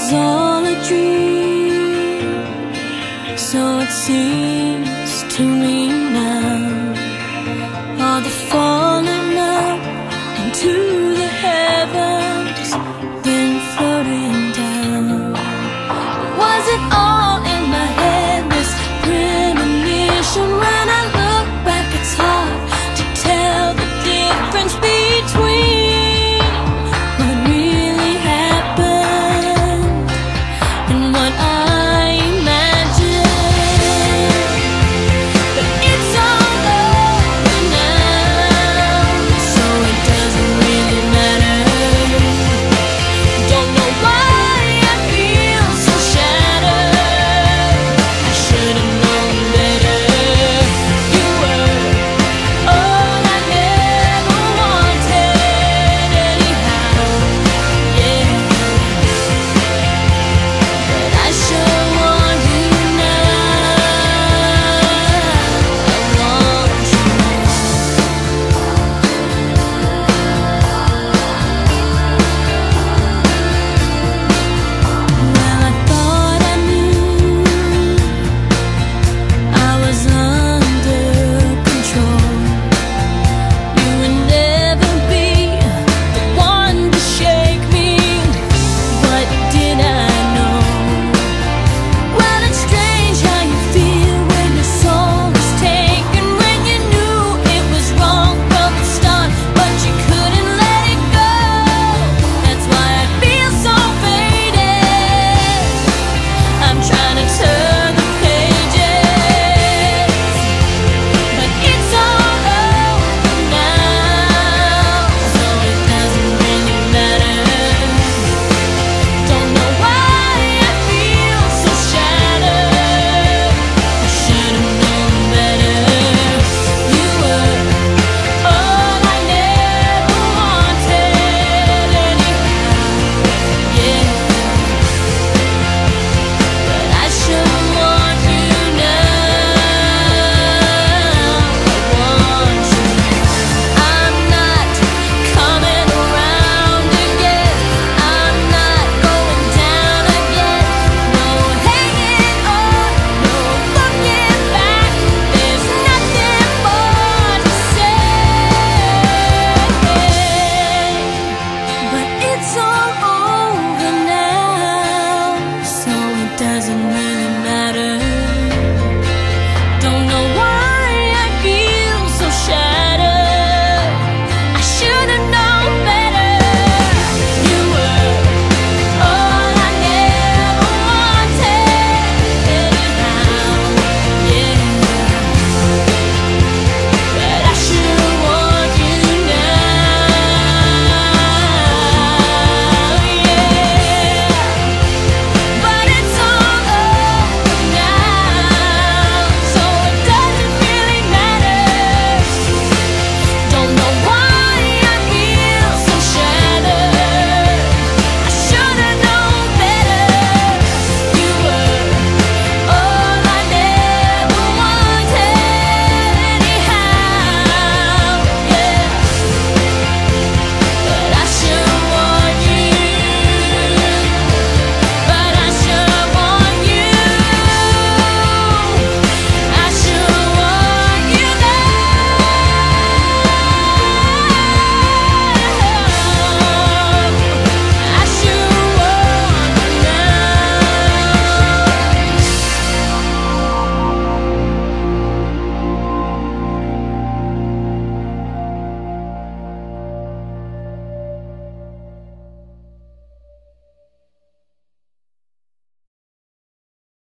was all a dream, so it seems to me now.